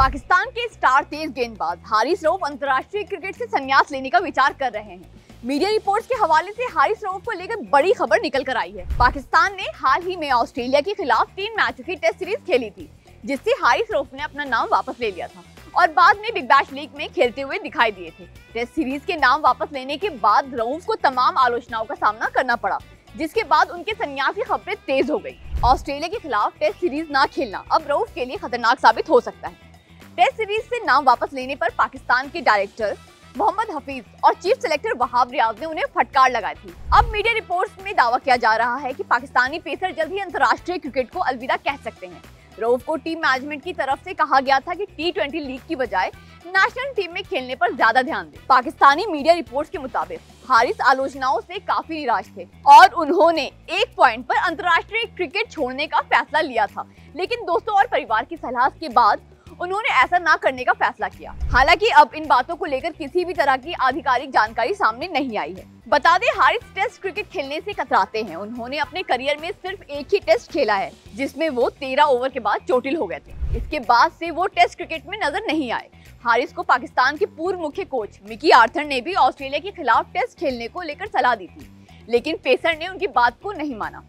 पाकिस्तान के स्टार तेज गेंदबाज हारिस रऊफ अंतर्राष्ट्रीय क्रिकेट से संन्यास लेने का विचार कर रहे हैं। मीडिया रिपोर्ट्स के हवाले से हारिस रऊफ को लेकर बड़ी खबर निकल कर आई है। पाकिस्तान ने हाल ही में ऑस्ट्रेलिया के खिलाफ 3 मैचों की टेस्ट सीरीज खेली थी, जिससे हारिस रऊफ ने अपना नाम वापस ले लिया था और बाद में बिग बैश लीग में खेलते हुए दिखाई दिए थे। टेस्ट सीरीज के नाम वापस लेने के बाद रऊफ को तमाम आलोचनाओं का सामना करना पड़ा, जिसके बाद उनके संन्यास की खबरें तेज हो गई। ऑस्ट्रेलिया के खिलाफ टेस्ट सीरीज ना खेलना अब रऊफ के लिए खतरनाक साबित हो सकता है। टेस्ट सीरीज से नाम वापस लेने पर पाकिस्तान के डायरेक्टर मोहम्मद हफीज और चीफ सेलेक्टर वहाब रियाज ने उन्हें फटकार लगाई थी। अब मीडिया रिपोर्ट्स में दावा किया जा रहा है कि पाकिस्तानी पेसर जल्द ही अंतर्राष्ट्रीय क्रिकेट को अलविदा कह सकते हैं। रऊफ को टीम मैनेजमेंट की तरफ से कहा गया था कि T20 लीग की बजाय नेशनल टीम में खेलने पर ज्यादा ध्यान दें। पाकिस्तानी मीडिया रिपोर्ट्स के मुताबिक हारिस आलोचनाओं से काफी निराश थे और उन्होंने एक पॉइंट पर अंतर्राष्ट्रीय क्रिकेट छोड़ने का फैसला लिया था, लेकिन दोस्तों और परिवार की सलाह के बाद उन्होंने ऐसा ना करने का फैसला किया। हालांकि अब इन बातों को लेकर किसी भी तरह की आधिकारिक जानकारी सामने नहीं आई है। बता दें, हारिस टेस्ट क्रिकेट खेलने से कतराते हैं। उन्होंने अपने करियर में सिर्फ एक ही टेस्ट खेला है, जिसमें वो 13 ओवर के बाद चोटिल हो गए थे। इसके बाद से वो टेस्ट क्रिकेट में नजर नहीं आए। हारिस को पाकिस्तान के पूर्व मुख्य कोच मिकी आर्थर ने भी ऑस्ट्रेलिया के खिलाफ टेस्ट खेलने को लेकर सलाह दी थी, लेकिन पेसर ने उनकी बात को नहीं माना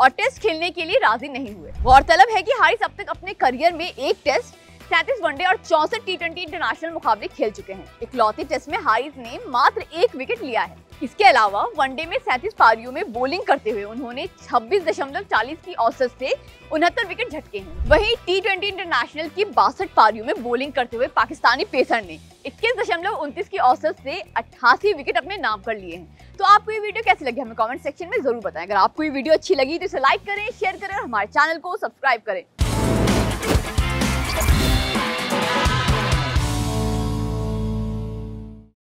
और टेस्ट खेलने के लिए राजी नहीं हुए। गौरतलब है कि हारिस अब तक अपने करियर में एक टेस्ट, 37 वनडे और 64 T20 इंटरनेशनल मुकाबले खेल चुके हैं। इकलौते टेस्ट में हारिस ने मात्र 1 विकेट लिया है। इसके अलावा वनडे में 37 पारियों में बॉलिंग करते हुए उन्होंने 26.40 की औसत से 69 विकेट झटके हैं। वहीं T20 इंटरनेशनल की 62 पारियों में बॉलिंग करते हुए पाकिस्तानी पेसर ने 21.29 की औसत से 88 विकेट अपने नाम कर लिए हैं। तो आपको ये वीडियो कैसी लगी हमें कमेंट सेक्शन में जरूर बताएं। अगर आपको ये वीडियो अच्छी लगी तो इसे लाइक करें, शेयर करें और हमारे चैनल को सब्सक्राइब करें।